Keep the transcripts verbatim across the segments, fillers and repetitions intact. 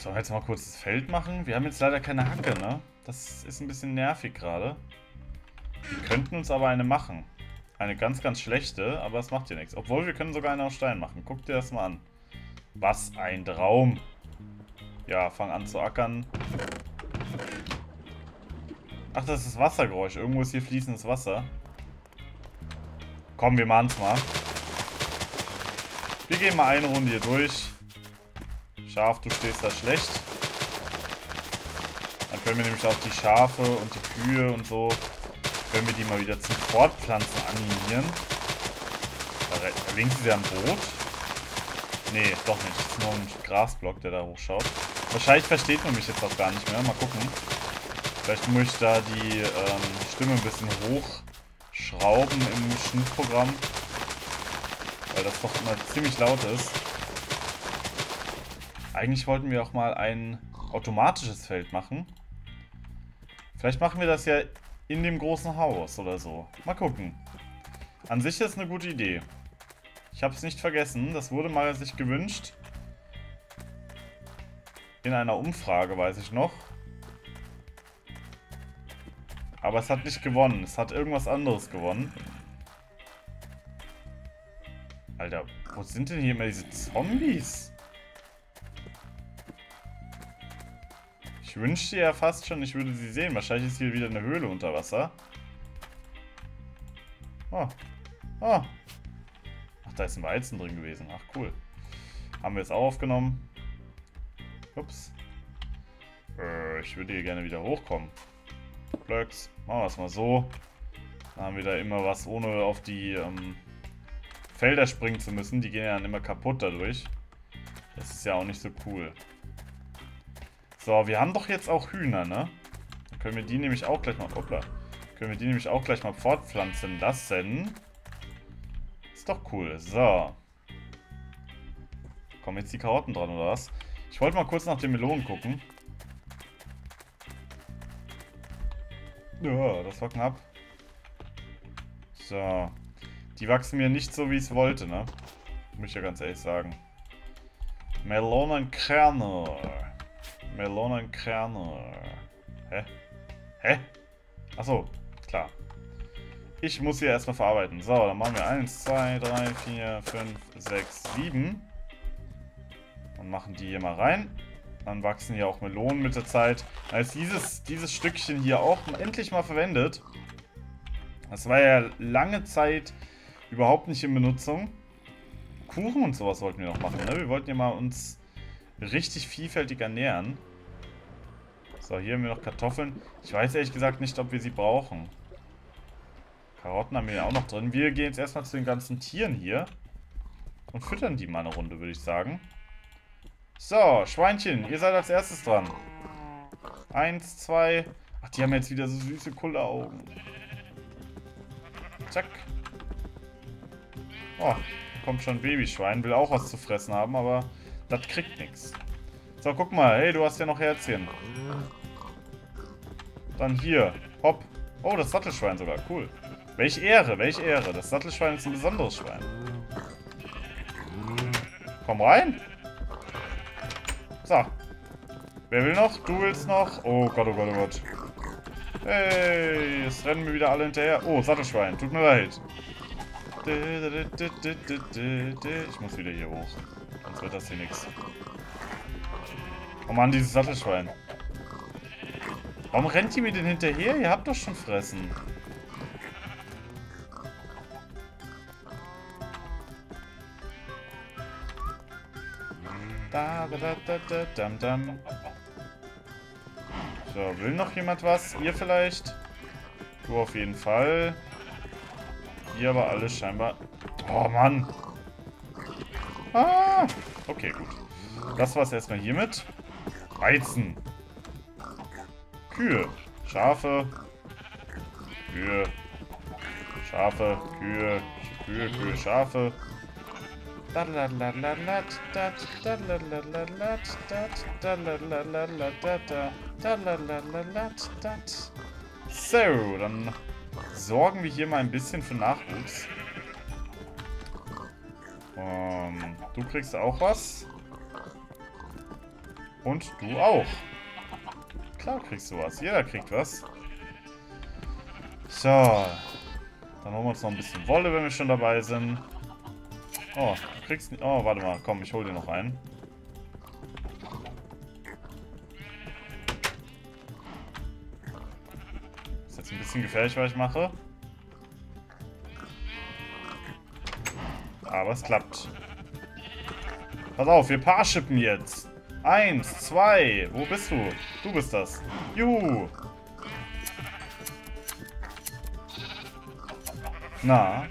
Sollen wir jetzt mal kurz das Feld machen? Wir haben jetzt leider keine Hacke, ne? Das ist ein bisschen nervig gerade. Wir könnten uns aber eine machen. Eine ganz, ganz schlechte, aber es macht hier nichts. Obwohl, wir können sogar eine aus Stein machen. Guck dir das mal an. Was ein Traum. Ja, fang an zu ackern. Ach, das ist das Wassergeräusch. Irgendwo ist hier fließendes Wasser. Komm, wir machen's mal. Wir gehen mal eine Runde hier durch. Schaf, du stehst da schlecht. Dann können wir nämlich auch die Schafe und die Kühe und so, können wir die mal wieder zum Fortpflanzen animieren. Da links ist ja ein Boot. Nee, doch nicht. Das ist nur ein Grasblock, der da hochschaut. Wahrscheinlich versteht man mich jetzt auch gar nicht mehr. Mal gucken. Vielleicht muss ich da die ähm, Stimme ein bisschen hochschrauben im Schnittprogramm. Weil das doch immer ziemlich laut ist. Eigentlich wollten wir auch mal ein automatisches Feld machen. Vielleicht machen wir das ja in dem großen Haus oder so. Mal gucken. An sich ist eine gute Idee. Ich habe es nicht vergessen. Das wurde mal sich gewünscht. In einer Umfrage, weiß ich noch. Aber es hat nicht gewonnen. Es hat irgendwas anderes gewonnen. Alter, wo sind denn hier immer diese Zombies? Ich wünschte ja fast schon, ich würde sie sehen. Wahrscheinlich ist hier wieder eine Höhle unter Wasser. Oh. Oh. Ach, da ist ein Weizen drin gewesen. Ach, cool. Haben wir jetzt auch aufgenommen. Ups. Äh, ich würde hier gerne wieder hochkommen. Blöcks. Machen wir es mal so. Dann haben wir da immer was, ohne auf die ähm, Felder springen zu müssen. Die gehen ja dann immer kaputt dadurch. Das ist ja auch nicht so cool. So, wir haben doch jetzt auch Hühner, ne? Dann können wir die nämlich auch gleich mal... Hoppla. Können wir die nämlich auch gleich mal fortpflanzen lassen. Ist doch cool. So. Kommen jetzt die Karotten dran, oder was? Ich wollte mal kurz nach den Melonen gucken. Ja, das war knapp. So. Die wachsen mir nicht so, wie ich es wollte, ne? Muss ich ja ganz ehrlich sagen. Melonenkerne. Melonenkerne. Hä? Hä? Achso, klar. Ich muss hier erstmal verarbeiten. So, dann machen wir eins, zwei, drei, vier, fünf, sechs, sieben. Und machen die hier mal rein. Dann wachsen hier auch Melonen mit der Zeit. Als dieses, dieses Stückchen hier auch endlich mal verwendet. Das war ja lange Zeit überhaupt nicht in Benutzung. Kuchen und sowas wollten wir noch machen, ne? Wir wollten ja mal uns richtig vielfältig ernähren. So, hier haben wir noch Kartoffeln. Ich weiß ehrlich gesagt nicht, ob wir sie brauchen. Karotten haben wir ja auch noch drin. Wir gehen jetzt erstmal zu den ganzen Tieren hier und füttern die mal eine Runde, würde ich sagen. So, Schweinchen, ihr seid als erstes dran. Eins, zwei. Ach, die haben jetzt wieder so süße Kulleraugen. Zack. Oh, da kommt schon ein Babyschwein. Will auch was zu fressen haben, aber das kriegt nichts. So, guck mal. Hey, du hast ja noch Herzchen. Dann hier. Hopp. Oh, das Sattelschwein sogar. Cool. Welche Ehre, welche Ehre. Das Sattelschwein ist ein besonderes Schwein. Komm rein. So. Wer will noch? Du willst noch? Oh Gott, oh Gott, oh Gott. Hey, jetzt rennen wir wieder alle hinterher. Oh, Sattelschwein. Tut mir leid. Ich muss wieder hier hoch. Sonst wird das hier nichts. Oh Mann, dieses Sattelschwein. Warum rennt ihr mir denn hinterher? Ihr habt doch schon fressen. Da, da, da, da, da, dam, dam. So, will noch jemand was? Ihr vielleicht? Du auf jeden Fall. Ihr aber alle scheinbar... Oh Mann! Ah, okay, gut. Das war's erstmal hiermit. Weizen. Kühe. Schafe. Kühe. Schafe. Kühe. Kühe, Kühe, Schafe. So, dann sorgen wir hier mal ein bisschen für Nachwuchs. Um, du kriegst auch was. Und du auch. Klar kriegst du was. Jeder kriegt was. So. Dann holen wir uns noch ein bisschen Wolle, wenn wir schon dabei sind. Oh, du kriegst... Oh, warte mal. Komm, ich hole dir noch einen. Ist jetzt ein bisschen gefährlich, was ich mache. Aber es klappt. Pass auf, wir Paarschippen jetzt. Eins, zwei. Wo bist du? Du bist das. Juhu. Na?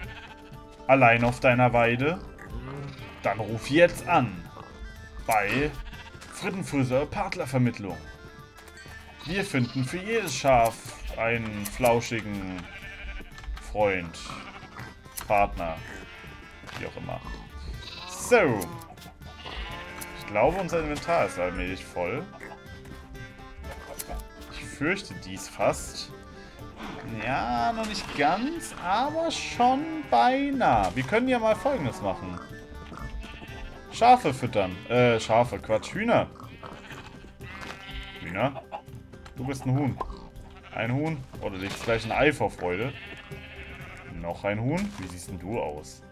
Allein auf deiner Weide? Dann ruf jetzt an. Bei Frittenfriseur Partnervermittlung. Wir finden für jedes Schaf einen flauschigen Freund. Partner. Wie auch immer. So. Ich glaube, unser Inventar ist allmählich voll. Ich fürchte dies fast. Ja, noch nicht ganz, aber schon beinahe. Wir können ja mal Folgendes machen. Schafe füttern. Äh, Schafe, Quatsch, Hühner. Hühner? Du bist ein Huhn. Ein Huhn? Oder du legst gleich ein Ei vor Freude. Noch ein Huhn? Wie siehst denn du aus?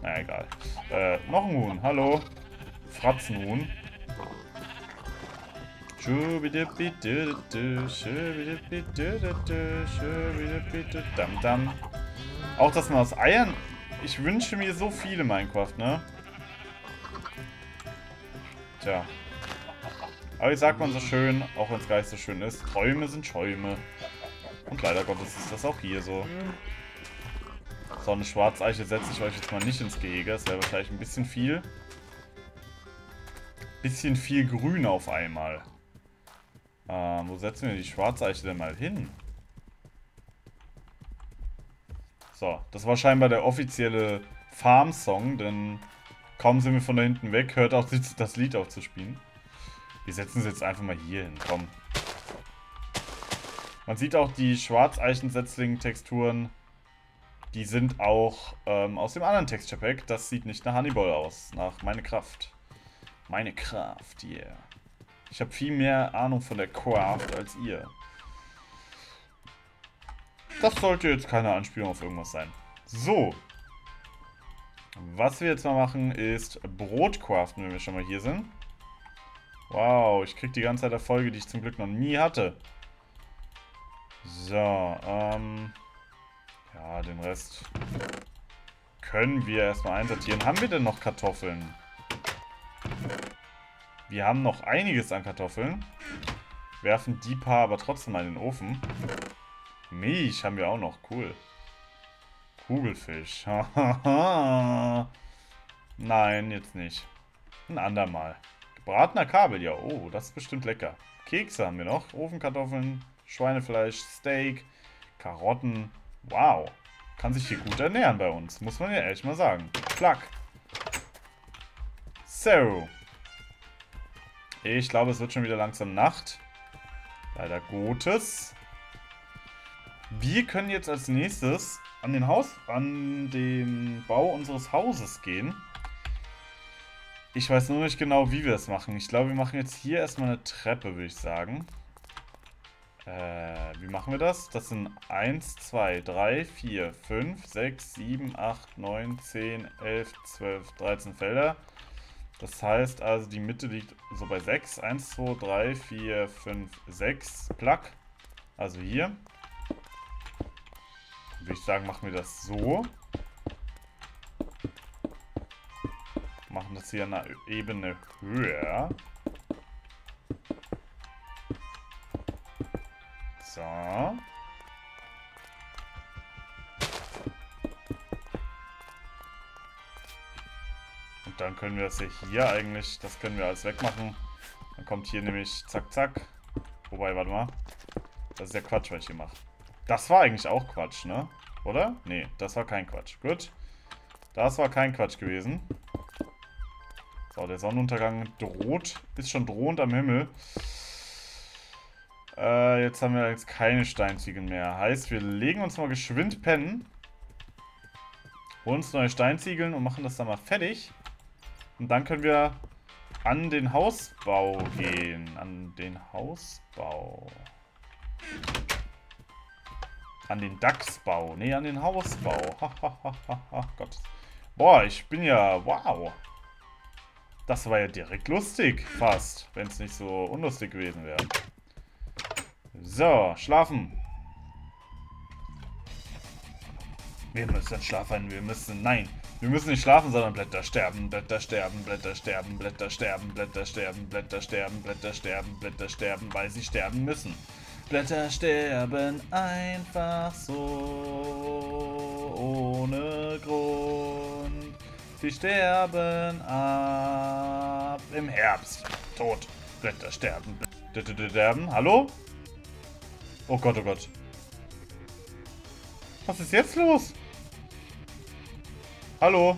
Na egal. Äh, noch ein Huhn, hallo. Fratzenhuhn. Dam dam. Auch dass man aus Eiern... Ich wünsche mir so viele Minecraft, ne? Tja. Aber wie sagt man so schön, auch wenn es gar nicht so schön ist, Träume sind Schäume. Und leider Gottes ist das auch hier so. So eine Schwarzeiche setze ich euch jetzt mal nicht ins Gehege. Das wäre wahrscheinlich ein bisschen viel. Bisschen viel Grün auf einmal. Ähm, wo setzen wir die Schwarzeiche denn mal hin? So, das war scheinbar der offizielle Farm-Song, denn kaum sind wir von da hinten weg, hört auch das Lied auf zu spielen. Wir setzen es jetzt einfach mal hier hin, komm. Man sieht auch die Schwarzeichensetzling-Texturen, die sind auch ähm, aus dem anderen Texture-Pack. Das sieht nicht nach Hannibal aus, nach Minecraft. Meine Kraft, yeah. Ich habe viel mehr Ahnung von der Craft als ihr. Das sollte jetzt keine Anspielung auf irgendwas sein. So. Was wir jetzt mal machen, ist Brot craften, wenn wir schon mal hier sind. Wow, ich krieg die ganze Zeit Erfolge, die ich zum Glück noch nie hatte. So, ähm... ja, den Rest können wir erstmal einsortieren. Haben wir denn noch Kartoffeln? Wir haben noch einiges an Kartoffeln. Werfen die paar aber trotzdem mal in den Ofen. Milch haben wir auch noch. Cool. Kugelfisch. Nein, jetzt nicht. Ein andermal. Gebratener Kabel, ja. Oh, das ist bestimmt lecker. Kekse haben wir noch. Ofenkartoffeln, Schweinefleisch, Steak, Karotten. Wow. Kann sich hier gut ernähren bei uns. Muss man ja ehrlich mal sagen. Klack. So. Ich glaube, es wird schon wieder langsam Nacht. Leider Gottes. Wir können jetzt als nächstes an den Haus, an den Bau unseres Hauses gehen. Ich weiß nur nicht genau, wie wir es machen. Ich glaube, wir machen jetzt hier erstmal eine Treppe, würde ich sagen. Äh, wie machen wir das? Das sind eins, zwei, drei, vier, fünf, sechs, sieben, acht, neun, zehn, elf, zwölf, dreizehn Felder. Das heißt also, die Mitte liegt so bei sechs. eins, zwei, drei, vier, fünf, sechs. Plug. Also hier. Würde ich sagen, machen wir das so. Machen das hier an einer Ebene höher. So. Dann können wir das hier, hier eigentlich, das können wir alles wegmachen. Dann kommt hier nämlich zack, zack. Wobei, warte mal. Das ist ja Quatsch, was ich hier mache. Das war eigentlich auch Quatsch, ne? Oder? Nee, das war kein Quatsch. Gut. Das war kein Quatsch gewesen. So, der Sonnenuntergang droht. Ist schon drohend am Himmel. Äh, jetzt haben wir jetzt keine Steinziegeln mehr. Heißt, wir legen uns mal geschwind pennen. Holen uns neue Steinziegeln und machen das dann mal fertig. Und dann können wir an den Hausbau gehen. An den Hausbau. An den Dachsbau. Nee, an den Hausbau. Ach Gott. Boah, ich bin ja... Wow. Das war ja direkt lustig. Fast. Wenn es nicht so unlustig gewesen wäre. So, schlafen. Wir müssen schlafen, wir müssen... Nein, wir müssen nicht schlafen, sondern Blätter sterben, Blätter sterben, Blätter sterben, Blätter sterben, Blätter sterben, Blätter sterben, Blätter sterben, Blätter sterben, weil sie sterben müssen. Blätter sterben einfach so, ohne Grund. Sie sterben ab im Herbst. Tot. Blätter sterben, Blätter sterben. Hallo? Oh Gott, oh Gott. Was ist jetzt los? Hallo?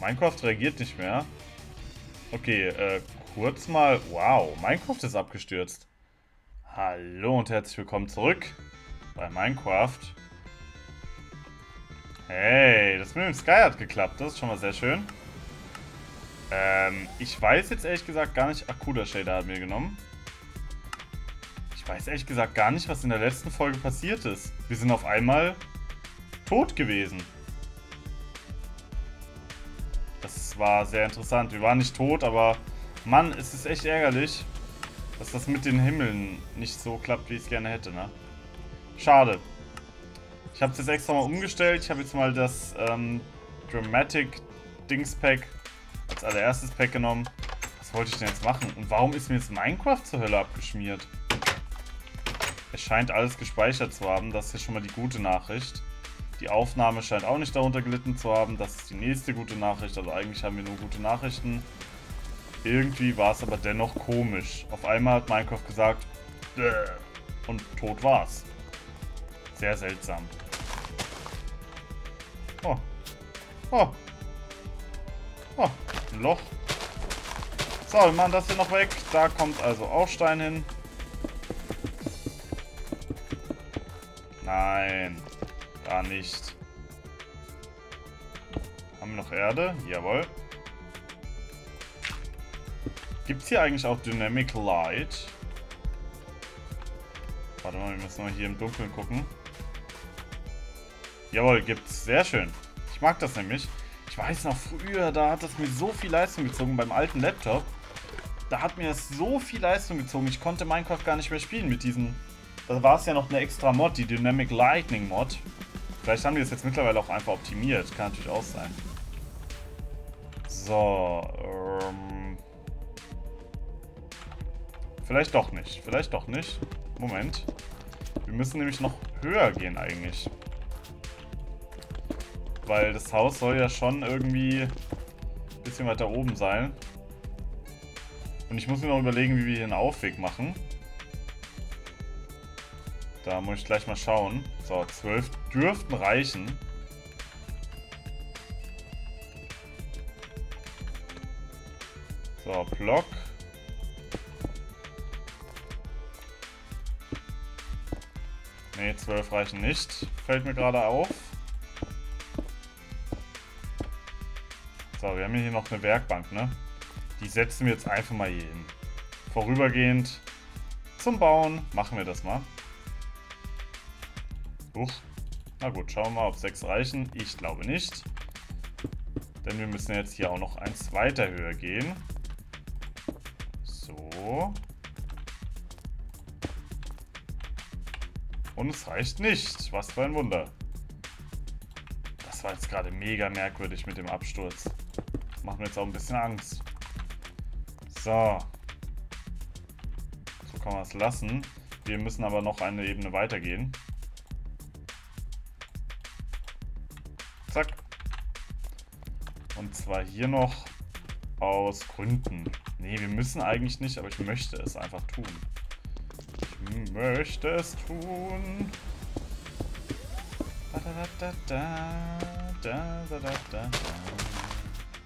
Minecraft reagiert nicht mehr. Okay, äh, kurz mal... Wow, Minecraft ist abgestürzt. Hallo und herzlich willkommen zurück bei Minecraft. Hey, das mit dem Sky hat geklappt. Das ist schon mal sehr schön. Ähm, ich weiß jetzt ehrlich gesagt gar nicht... Ach, cooler Shader hat mir genommen. Ich weiß ehrlich gesagt gar nicht, was in der letzten Folge passiert ist. Wir sind auf einmal tot gewesen. Das war sehr interessant. Wir waren nicht tot, aber Mann, es ist echt ärgerlich, dass das mit den Himmeln nicht so klappt, wie ich es gerne hätte, ne? Schade. Ich habe es jetzt extra mal umgestellt. Ich habe jetzt mal das ähm, Dramatic Dings Pack als allererstes Pack genommen. Was wollte ich denn jetzt machen? Und warum ist mir jetzt Minecraft zur Hölle abgeschmiert? Es scheint alles gespeichert zu haben, das ist ja schon mal die gute Nachricht. Die Aufnahme scheint auch nicht darunter gelitten zu haben, das ist die nächste gute Nachricht, also eigentlich haben wir nur gute Nachrichten. Irgendwie war es aber dennoch komisch. Auf einmal hat Minecraft gesagt, und tot war's. Sehr seltsam. Oh. Oh. Oh, ein Loch. So, wir machen das hier noch weg, da kommt also auch Stein hin. Nein, gar nicht. Haben wir noch Erde? Jawohl. Gibt es hier eigentlich auch Dynamic Light? Warte mal, wir müssen mal hier im Dunkeln gucken. Jawohl, gibt's. Sehr schön. Ich mag das nämlich. Ich weiß noch, früher, da hat das mir so viel Leistung gezogen beim alten Laptop. Da hat mir das so viel Leistung gezogen. Ich konnte Minecraft gar nicht mehr spielen mit diesen... Da war es ja noch eine extra Mod, die Dynamic Lightning Mod. Vielleicht haben die das jetzt mittlerweile auch einfach optimiert. Kann natürlich auch sein. So. Ähm, vielleicht doch nicht. Vielleicht doch nicht. Moment. Wir müssen nämlich noch höher gehen eigentlich. Weil das Haus soll ja schon irgendwie ein bisschen weiter oben sein. Und ich muss mir noch überlegen, wie wir hier einen Aufweg machen. Da muss ich gleich mal schauen. So, zwölf dürften reichen. So, Block. Ne, zwölf reichen nicht. Fällt mir gerade auf. So, wir haben hier noch eine Werkbank, ne? Die setzen wir jetzt einfach mal hier hin. Vorübergehend zum Bauen machen wir das mal. Uch. Na gut, schauen wir mal, ob sechs reichen. Ich glaube nicht. Denn wir müssen jetzt hier auch noch eins weiter höher gehen. So. Und es reicht nicht. Was für ein Wunder. Das war jetzt gerade mega merkwürdig mit dem Absturz. Das macht mir jetzt auch ein bisschen Angst. So. So kann man es lassen. Wir müssen aber noch eine Ebene weitergehen. Zack. Und zwar hier noch aus Gründen. Nee, wir müssen eigentlich nicht, aber ich möchte es einfach tun. Ich möchte es tun. Da, da, da, da, da, da, da, da.